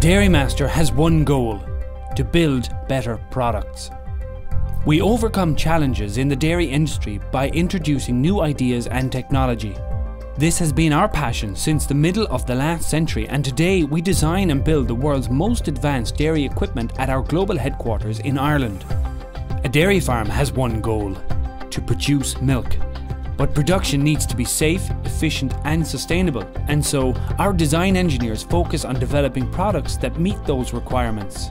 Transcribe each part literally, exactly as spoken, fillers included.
DairyMaster has one goal: to build better products. We overcome challenges in the dairy industry by introducing new ideas and technology. This has been our passion since the middle of the last century, and today we design and build the world's most advanced dairy equipment at our global headquarters in Ireland. A dairy farm has one goal: to produce milk. But production needs to be safe, efficient and sustainable, and so our design engineers focus on developing products that meet those requirements.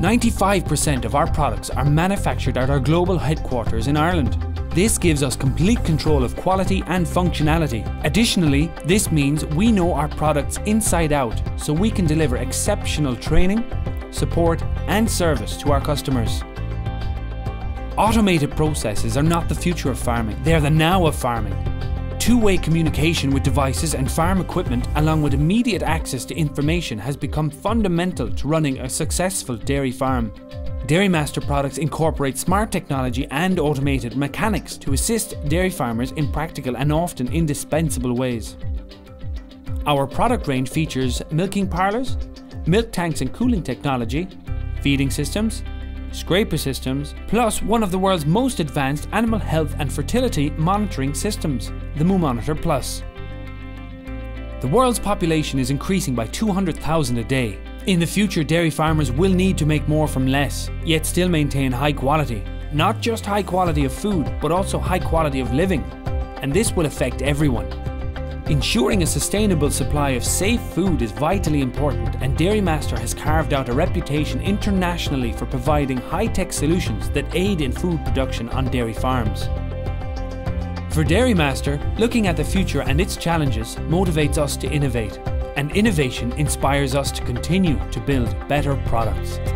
ninety-five percent of our products are manufactured at our global headquarters in Ireland. This gives us complete control of quality and functionality. Additionally, this means we know our products inside out, so we can deliver exceptional training, support and service to our customers. Automated processes are not the future of farming, they are the now of farming. Two-way communication with devices and farm equipment, along with immediate access to information, has become fundamental to running a successful dairy farm. DairyMaster products incorporate smart technology and automated mechanics to assist dairy farmers in practical and often indispensable ways. Our product range features milking parlours, milk tanks and cooling technology, feeding systems, scraper systems, plus one of the world's most advanced animal health and fertility monitoring systems, the MooMonitor Plus. The world's population is increasing by two hundred thousand a day. In the future, dairy farmers will need to make more from less, yet still maintain high quality. Not just high quality of food, but also high quality of living. And this will affect everyone. Ensuring a sustainable supply of safe food is vitally important, and DairyMaster has carved out a reputation internationally for providing high-tech solutions that aid in food production on dairy farms. For DairyMaster, looking at the future and its challenges motivates us to innovate. And innovation inspires us to continue to build better products.